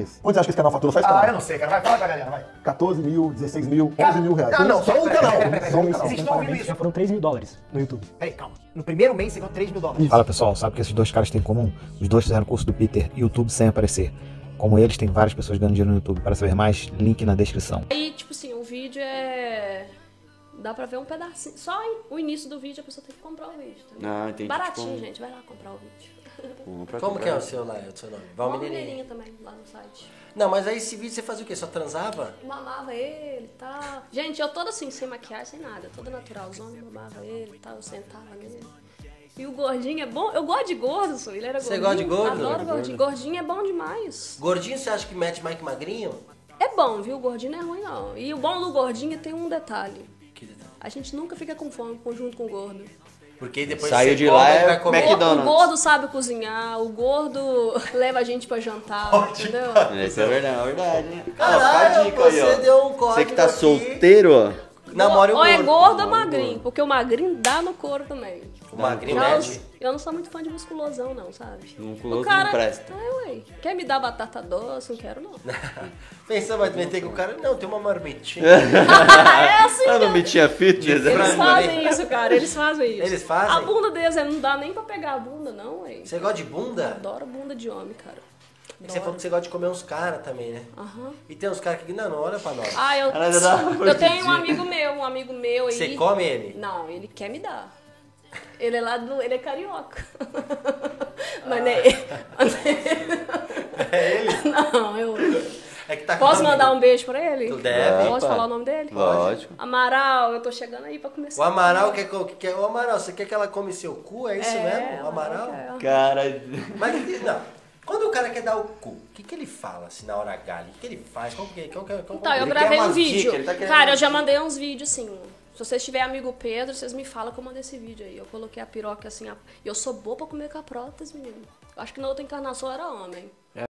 Esse. Quanto você acha que esse canal fatura? Só esse canal. Ah, eu não sei, cara. Vai, fala pra galera, vai. 14 mil, 16 mil, 11 mil reais. Ah, não, só um canal. Vocês estão ouvindo isso? Já foram 3 mil dólares no YouTube. Peraí, calma. No primeiro mês você ganhou 3 mil dólares. Fala, pessoal, sabe o que esses dois caras têm em comum? Os dois fizeram o curso do Peter, YouTube sem aparecer. Como eles, tem várias pessoas ganhando dinheiro no YouTube. Para saber mais, link na descrição. Aí, tipo assim, o vídeo é... Dá pra ver um pedacinho. Só o início do vídeo a pessoa tem que comprar o vídeo. Tá? Ah, entendi. Baratinho, tipo... gente. Vai lá comprar o vídeo. Como que é o seu nome? Val Mineirinha também, lá no site. Não, mas aí esse vídeo você fazia o quê? Só transava? Mamava ele e tal. Gente, eu toda assim, sem maquiagem, sem nada. Toda naturalzona, mamava ele e tal. Eu sentava nele. E o gordinho é bom? Eu gosto de gordo, sou. Ele era gordinho. Você gosta de gordo? Adoro gordinho. Gordinho é bom demais. Gordinho você acha que mete mais que magrinho? É bom, viu? O gordinho não é ruim, não. E o bom do gordinho tem um detalhe. Que detalhe? A gente nunca fica com fome junto com o gordo. Porque depois saiu de lá é McDonald's. O gordo sabe cozinhar, o gordo leva a gente pra jantar, entendeu? Isso é verdade, né? Caralho, você deu um código. Você que tá solteiro, namora o gordo. Ou é gordo ou magrinho, porque o magrinho dá no couro também. O magrinho mede. Eu não sou muito fã de musculosão, não, sabe? Musculoso não presta. É, ué. Quer me dar batata doce? Não quero, não. Pensava em meter com o cara? Não, tem uma marmitinha. É assim, cara. Não me tinha fitness. Eles fazem isso, cara. Eles fazem isso. Eles fazem? A bunda deles não dá nem pra pegar a bunda, não, ué. Você gosta de bunda? Eu adoro bunda de homem, cara. É que você falou que você gosta de comer uns caras também, né? Uhum. E tem uns caras que não olha pra nós. Ah, eu tenho um amigo meu aí. Você come ele? Não, ele quer me dar. Ele é ele é carioca. Mas nem. É ele? Não, eu. É que tá posso mandar um beijo pra ele? Tu deve. Pode falar o nome dele? Lógico. Amaral, eu tô chegando aí pra começar. O Amaral quer. O Amaral, você quer que ela come seu cu? É isso mesmo? O Amaral? Cara. Mas não. Quando o cara quer dar o cu, o que ele fala assim na hora H? O que ele faz? Então, eu gravei um vídeo. Cara, eu já mandei uns vídeos assim. Se vocês tiverem amigo Pedro, vocês me falam que eu mandei esse vídeo aí. Eu coloquei a piroca assim. Eu sou boa pra comer com a prótese, menino. Eu acho que na outra encarnação eu era homem.